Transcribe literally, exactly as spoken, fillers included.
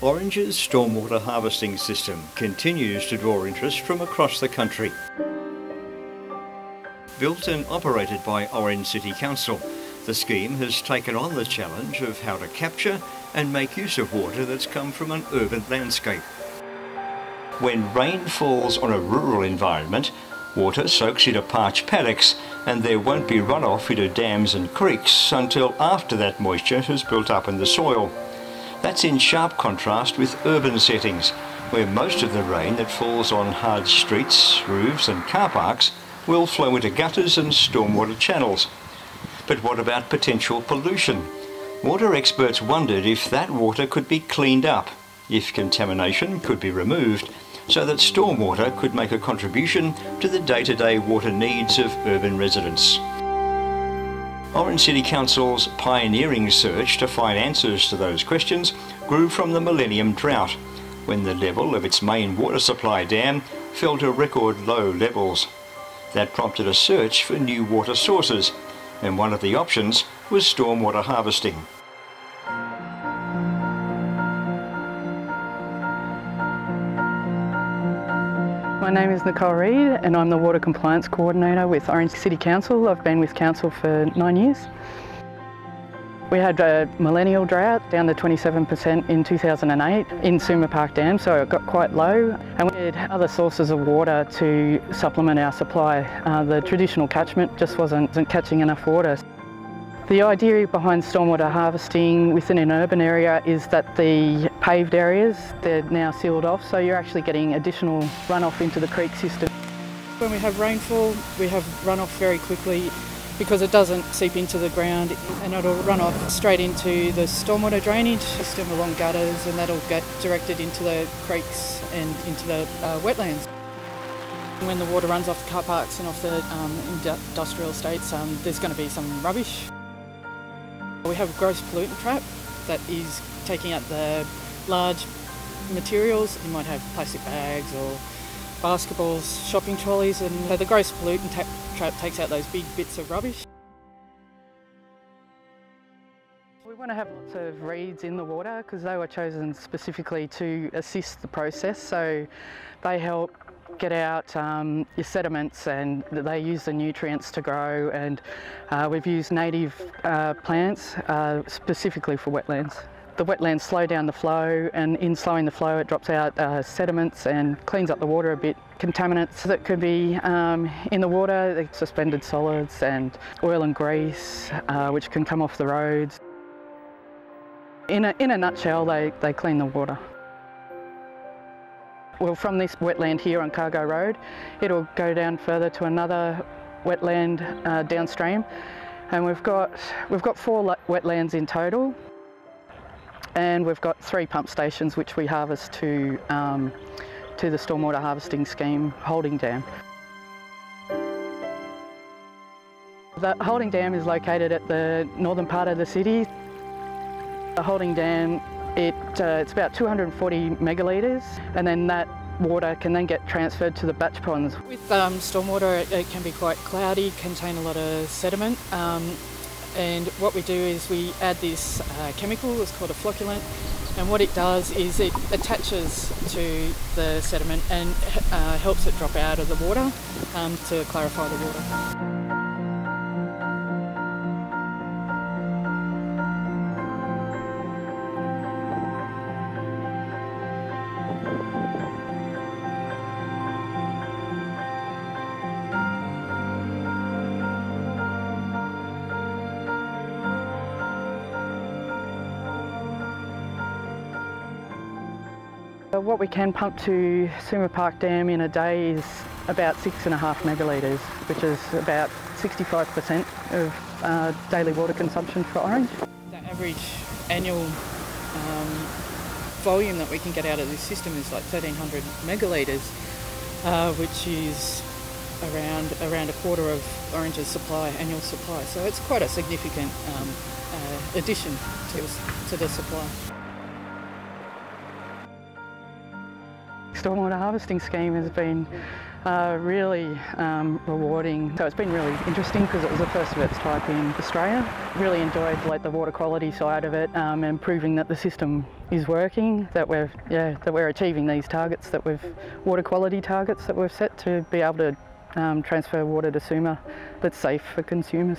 Orange's stormwater harvesting system continues to draw interest from across the country. Built and operated by Orange City Council, the scheme has taken on the challenge of how to capture and make use of water that's come from an urban landscape. When rain falls on a rural environment, water soaks into parched paddocks, and there won't be runoff into dams and creeks until after that moisture has built up in the soil. That's in sharp contrast with urban settings, where most of the rain that falls on hard streets, roofs and car parks will flow into gutters and stormwater channels. But what about potential pollution? Water experts wondered if that water could be cleaned up, if contamination could be removed, so that stormwater could make a contribution to the day-to-day water needs of urban residents. Orange City Council's pioneering search to find answers to those questions grew from the millennium drought, when the level of its main water supply dam fell to record low levels. That prompted a search for new water sources, and one of the options was stormwater harvesting. My name is Nicole Reid and I'm the Water Compliance Coordinator with Orange City Council. I've been with Council for nine years. We had a millennial drought down to twenty-seven percent in two thousand eight in Suma Park Dam, so it got quite low, and we had other sources of water to supplement our supply. Uh, the traditional catchment just wasn't, wasn't catching enough water. The idea behind stormwater harvesting within an urban area is that the paved areas, they're now sealed off, so you're actually getting additional runoff into the creek system. When we have rainfall, we have runoff very quickly, because it doesn't seep into the ground and it'll run off straight into the stormwater drainage system along gutters, and that'll get directed into the creeks and into the uh, wetlands. When the water runs off the car parks and off the um, industrial estates, um, there's going to be some rubbish. We have a gross pollutant trap that is taking out the large materials. You might have plastic bags or basketballs, shopping trolleys, and so the gross pollutant trap Trap takes out those big bits of rubbish. We want to have lots of reeds in the water because they were chosen specifically to assist the process, so they help get out um, your sediments, and they use the nutrients to grow, and uh, we've used native uh, plants uh, specifically for wetlands. The wetlands slow down the flow, and in slowing the flow it drops out uh, sediments and cleans up the water a bit. Contaminants that could be um, in the water, like suspended solids and oil and grease, uh, which can come off the roads. In a, in a nutshell, they, they clean the water. Well, from this wetland here on Cargo Road, it'll go down further to another wetland uh, downstream, and we've got, we've got four wetlands in total. And we've got three pump stations which we harvest to, um, to the stormwater harvesting scheme holding dam. The holding dam is located at the northern part of the city. The holding dam, it, uh, it's about two hundred forty megalitres, and then that water can then get transferred to the batch ponds. With um, stormwater it, it can be quite cloudy, contain a lot of sediment. Um, And what we do is we add this uh, chemical, it's called a flocculant, and what it does is it attaches to the sediment and uh, helps it drop out of the water um, to clarify the water. What we can pump to Suma Park Dam in a day is about six and a half megalitres, which is about sixty-five percent of uh, daily water consumption for Orange. The average annual um, volume that we can get out of this system is like thirteen hundred megalitres, uh, which is around around a quarter of Orange's supply, annual supply. So it's quite a significant um, uh, addition to, to the supply. Stormwater harvesting scheme has been uh, really um, rewarding. So it's been really interesting because it was the first of its type in Australia. Really enjoyed like the water quality side of it, um, and proving that the system is working, that we're yeah that we're achieving these targets, that we've water quality targets that we've set to be able to um, transfer water to Suma that's safe for consumers.